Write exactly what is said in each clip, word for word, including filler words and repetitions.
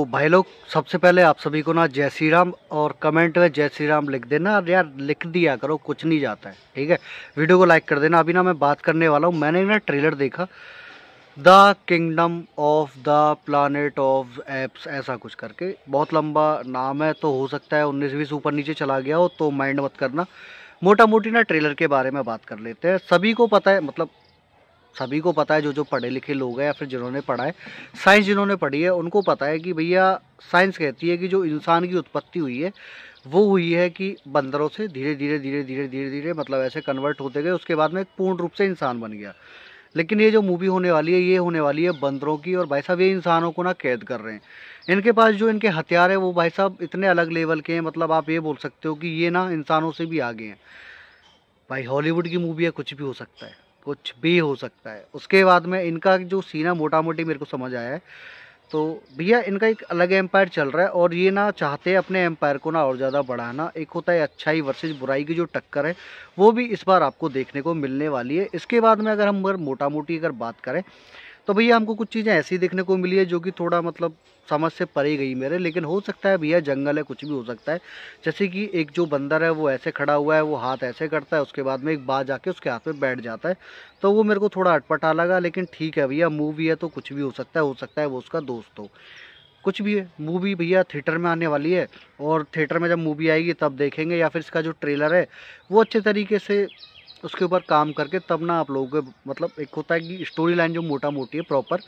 तो भाई लोग सबसे पहले आप सभी को ना जय श्री राम, और कमेंट में जय श्री राम लिख देना। और यार लिख दिया करो, कुछ नहीं जाता है, ठीक है। वीडियो को लाइक कर देना। अभी ना मैं बात करने वाला हूँ, मैंने ना ट्रेलर देखा, the kingdom of the planet of apps ऐसा कुछ करके, बहुत लंबा नाम है तो हो सकता है उन्नीस बीस ऊपर नीचे चला गया हो, तो माइंड मत करना। मोटा मोटी ना ट्रेलर के बारे में बात कर लेते हैं। सभी को पता है, मतलब सभी को पता है, जो जो पढ़े लिखे लोग हैं या फिर जिन्होंने पढ़ा है साइंस, जिन्होंने पढ़ी है उनको पता है कि भैया साइंस कहती है कि जो इंसान की उत्पत्ति हुई है वो हुई है कि बंदरों से धीरे धीरे धीरे धीरे धीरे धीरे मतलब ऐसे कन्वर्ट होते गए, उसके बाद में एक पूर्ण रूप से इंसान बन गया। लेकिन ये जो मूवी होने वाली है ये होने वाली है बंदरों की, और भाई साहब ये इंसानों को ना कैद कर रहे हैं। इनके पास जो इनके हथियार है वो भाई साहब इतने अलग लेवल के हैं, मतलब आप ये बोल सकते हो कि ये ना इंसानों से भी आगे हैं। भाई हॉलीवुड की मूवी है, कुछ भी हो सकता है, कुछ भी हो सकता है। उसके बाद में इनका जो सीना मोटा मोटी मेरे को समझ आया है, तो भैया इनका एक अलग एम्पायर चल रहा है, और ये ना चाहते हैं अपने एम्पायर को ना और ज़्यादा बढ़ाना। एक होता है अच्छाई वर्सेस बुराई की जो टक्कर है, वो भी इस बार आपको देखने को मिलने वाली है। इसके बाद में अगर हम अगर मोटा मोटी अगर बात करें तो भैया हमको कुछ चीज़ें ऐसी देखने को मिली है जो कि थोड़ा मतलब समझ से परे गई मेरे, लेकिन हो सकता है भैया जंगल है, कुछ भी हो सकता है। जैसे कि एक जो बंदर है वो ऐसे खड़ा हुआ है, वो हाथ ऐसे करता है, उसके बाद में एक बाज आके उसके हाथ में बैठ जाता है, तो वो मेरे को थोड़ा अटपटा लगा। लेकिन ठीक है भैया, मूवी है तो कुछ भी हो सकता है, हो सकता है वो उसका दोस्त हो, कुछ भी है। मूवी भैया थिएटर में आने वाली है, और थिएटर में जब मूवी आएगी तब देखेंगे, या फिर इसका जो ट्रेलर है वो अच्छे तरीके से उसके ऊपर काम करके तब ना आप लोगों के, मतलब एक होता है कि स्टोरी लाइन जो मोटा मोटी है प्रॉपर,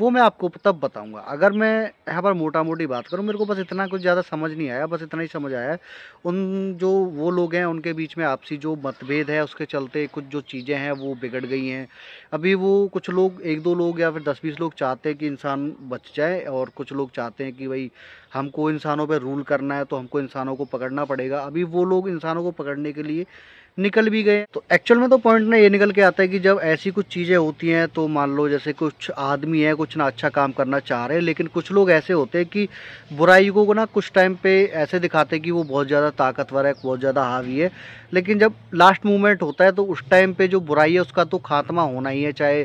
वो मैं आपको तब बताऊंगा। अगर मैं यहाँ पर मोटा मोटी बात करूँ, मेरे को बस इतना कुछ ज़्यादा समझ नहीं आया, बस इतना ही समझ आया उन जो वो लोग हैं उनके बीच में आपसी जो मतभेद है उसके चलते कुछ जो चीज़ें हैं वो बिगड़ गई हैं। अभी वो कुछ लोग, एक दो लोग या फिर दस बीस लोग चाहते हैं कि इंसान बच जाए, और कुछ लोग चाहते हैं कि भाई हमको इंसानों पर रूल करना है तो हमको इंसानों को पकड़ना पड़ेगा। अभी वो लोग इंसानों को पकड़ने के लिए निकल भी गए। तो एक्चुअल में तो पॉइंट ना ये निकल के आता है कि जब ऐसी कुछ चीज़ें होती हैं तो मान लो जैसे कुछ आदमी है कुछ ना अच्छा काम करना चाह रहे हैं, लेकिन कुछ लोग ऐसे होते हैं कि बुराई को ना कुछ टाइम पे ऐसे दिखाते हैं कि वो बहुत ज़्यादा ताकतवर है, बहुत ज़्यादा हावी है, लेकिन जब लास्ट मोमेंट होता है तो उस टाइम पे जो बुराई है उसका तो खात्मा होना ही है, चाहे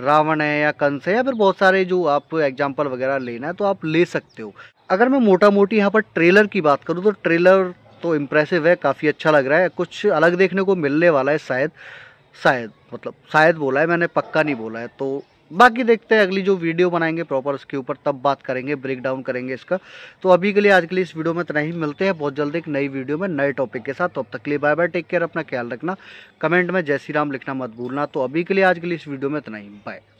रावण है या कंस है या फिर बहुत सारे जो आप एग्जाम्पल वगैरह लेना है तो आप ले सकते हो। अगर मैं मोटा मोटी यहाँ पर ट्रेलर की बात करूँ तो ट्रेलर तो इम्प्रेसिव है, काफ़ी अच्छा लग रहा है, कुछ अलग देखने को मिलने वाला है शायद, शायद मतलब शायद बोला है मैंने, पक्का नहीं बोला है। तो बाकी देखते हैं, अगली जो वीडियो बनाएंगे प्रॉपर उसके ऊपर तब बात करेंगे, ब्रेक डाउन करेंगे इसका। तो अभी के लिए आज के लिए इस वीडियो में इतना ही, मिलते हैं बहुत जल्द एक नई वीडियो में नए टॉपिक के साथ। तो अब तक के लिए बाय बाय, टेक केयर, अपना ख्याल रखना, कमेंट में जय श्री राम लिखना मत भूलना। तो अभी के लिए आज के लिए इस वीडियो में इतना ही, बाय।